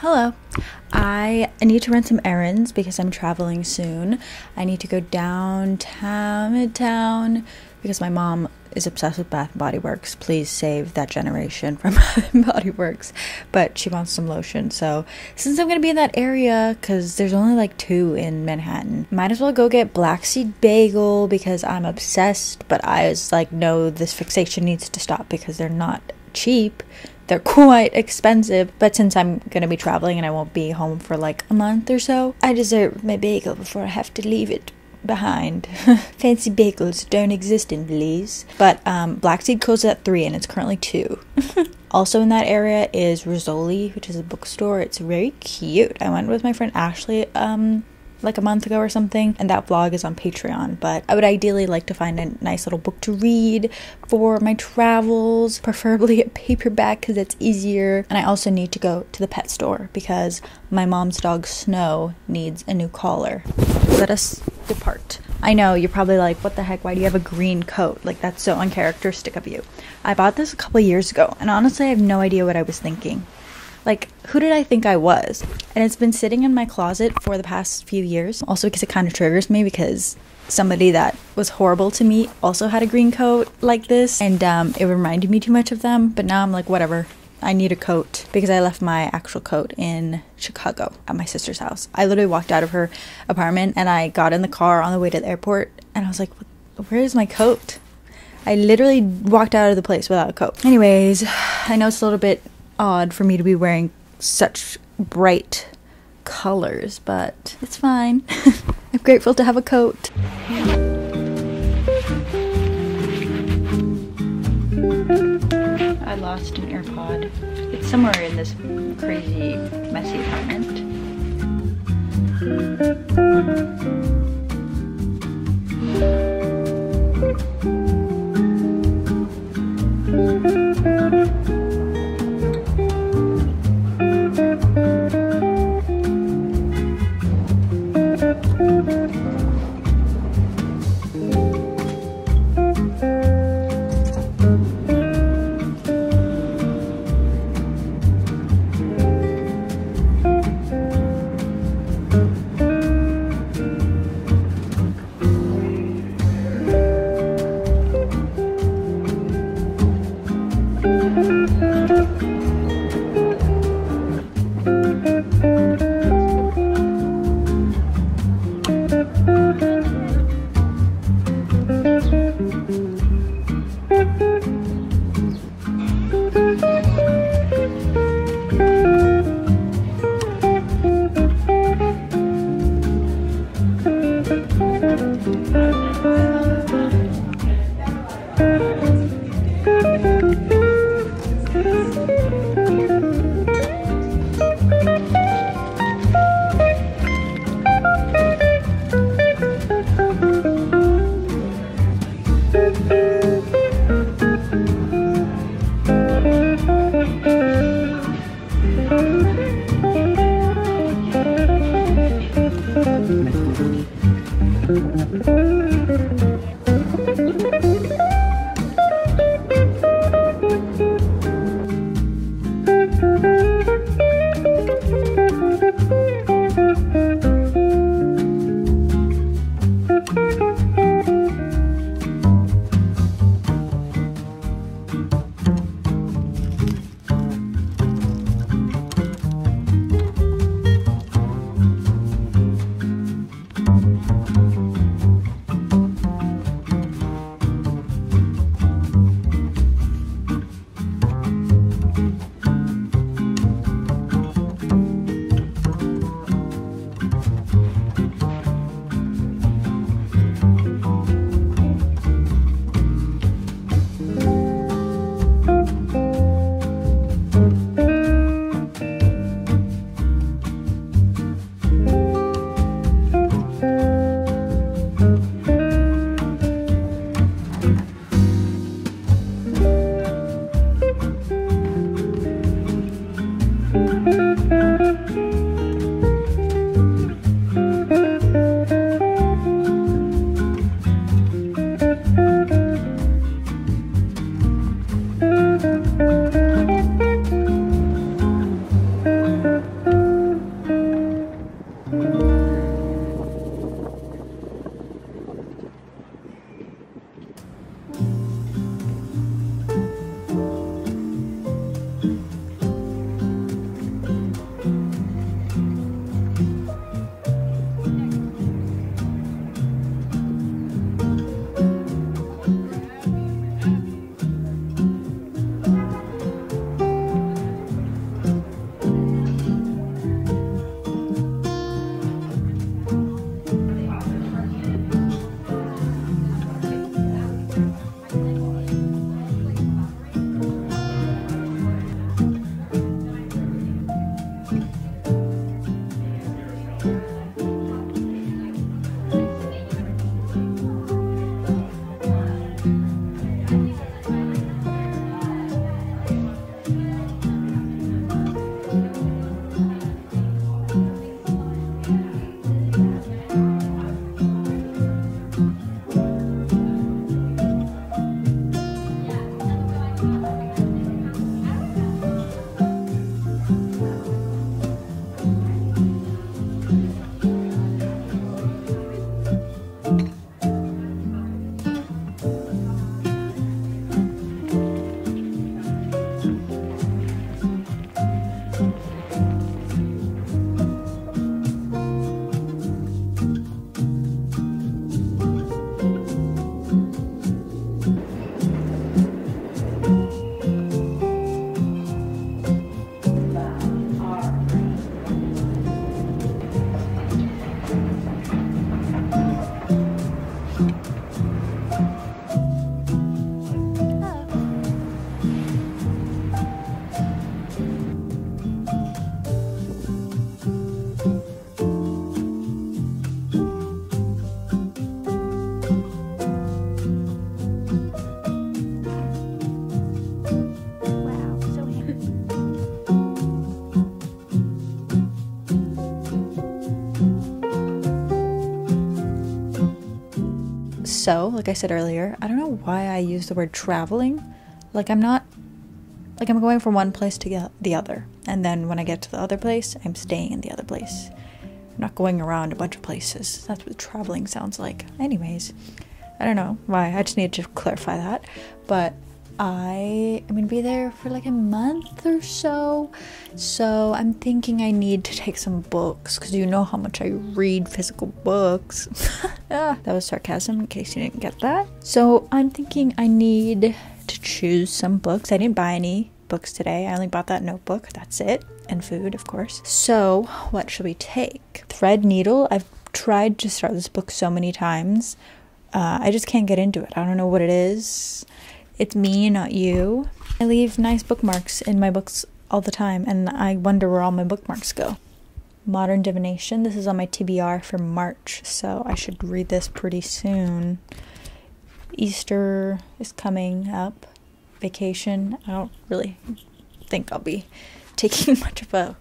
Hello. I need to run some errands because I'm traveling soon. I need to go downtown, midtown, because my mom is obsessed with Bath & Body Works. Please save that generation from Bath & Body Works. But she wants some lotion. So since I'm going to be in that area, because there's only like 2 in Manhattan, might as well go get Black Seed Bagel because I'm obsessed. But I was like, no, this fixation needs to stop because they're not cheap. They're quite expensive, but since I'm going to be traveling and I won't be home for like a month or so, I deserve my bagel before I have to leave it behind. Fancy bagels don't exist in Belize. But Black Seed closes at 3 and it's currently 2. Also in that area is Rizzoli, which is a bookstore. It's very cute. I went with my friend Ashley like a month ago or something, and that vlog is on Patreon. But I would ideally like to find a nice little book to read for my travels, preferably a paperback because that's easier. And I also need to go to the pet store because my mom's dog Snow needs a new collar. Let us depart. I know you're probably like, what the heck, why do you have a green coat? Like, that's so uncharacteristic of you. I bought this a couple years ago, and honestly I have no idea what I was thinking. Like, who did I think I was? And it's been sitting in my closet for the past few years. Also because it kind of triggers me because somebody that was horrible to me also had a green coat like this. And it reminded me too much of them. But now I'm like, whatever. I need a coat because I left my actual coat in Chicago at my sister's house. I literally walked out of her apartment and I got in the car on the way to the airport. And I was like, where is my coat? I literally walked out of the place without a coat. Anyways, I know it's a little bit odd for me to be wearing such bright colors, but it's fine. I'm grateful to have a coat. I lost an AirPod. It's somewhere in this crazy, messy apartment. So, like I said earlier, I don't know why I use the word traveling. Like, I'm not... like, I'm going from one place to the other. And then when I get to the other place, I'm staying in the other place. I'm not going around a bunch of places. That's what traveling sounds like. Anyways, I don't know why. I just need to clarify that. But I am going to be there for like a month or so. So I'm thinking I need to take some books, because you know how much I read physical books. That was sarcasm in case you didn't get that. So I'm thinking I need to choose some books. I didn't buy any books today. I only bought that notebook. That's it. And food, of course. So what should we take? Thread Needle. I've tried to start this book so many times. I just can't get into it. I don't know what it is. It's me, not you. I leave nice bookmarks in my books all the time, and I wonder where all my bookmarks go. Modern Divination. This is on my TBR for March, so I should read this pretty soon. Easter is coming up. Vacation. I don't really think I'll be taking much of a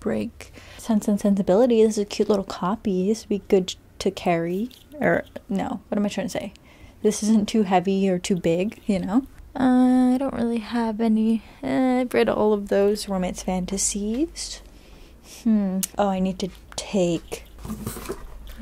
break. Sense and Sensibility. This is a cute little copy. This would be good to carry. Or, no. What am I trying to say? This isn't too heavy or too big, you know? I don't really have any. I've read all of those romance fantasies. Oh, I need to take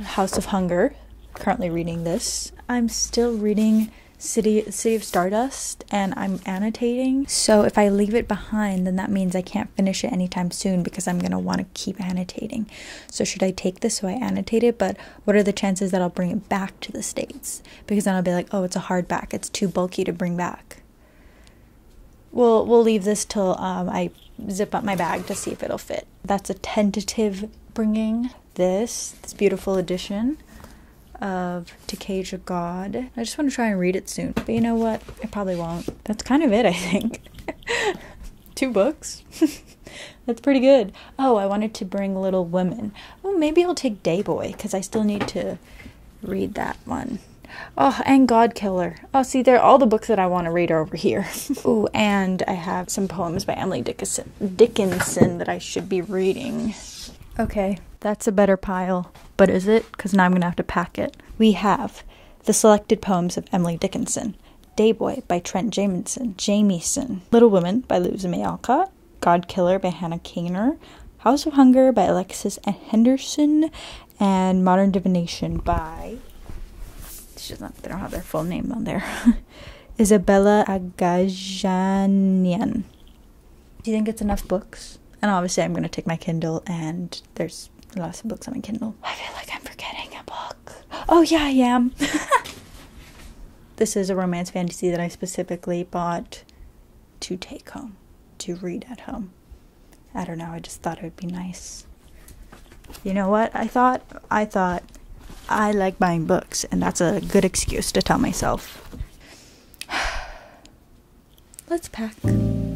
House of Hunger. Currently reading this. I'm still reading City of Stardust, and I'm annotating. So if I leave it behind, then that means I can't finish it anytime soon, because I'm going to want to keep annotating. So should I take this so I annotate it? But what are the chances that I'll bring it back to the States? Because then I'll be like, oh, it's a hardback. It's too bulky to bring back. We'll leave this till I zip up my bag to see if it'll fit. That's a tentative bringing. This beautiful edition of To Cage a God. I just want to try and read it soon, but you know what? I probably won't. That's kind of it, I think. 2 books. That's pretty good. Oh, I wanted to bring Little Women. Oh, maybe I'll take Day Boy, because I still need to read that one. Oh, and Godkiller. Oh, see, they're all the books that I want to read are over here. Ooh, and I have some poems by Emily Dickinson that I should be reading. Okay, that's a better pile. But is it? Because now I'm going to have to pack it. We have The Selected Poems of Emily Dickinson, Day Boy by Trent Jamison, Little Women by Louisa May Alcott, Godkiller by Hannah Kaner, House of Hunger by Alexis A. Henderson, and Modern Divination by... they don't have their full name on there. Isabella Agajanian. Do you think it's enough books? And obviously I'm going to take my Kindle, and there's lots of books on my Kindle. I feel like I'm forgetting a book. Oh yeah, I am. This is a romance fantasy that I specifically bought to take home, to read at home. I don't know, I just thought it would be nice. You know what I thought? I thought I like buying books, and that's a good excuse to tell myself. Let's pack.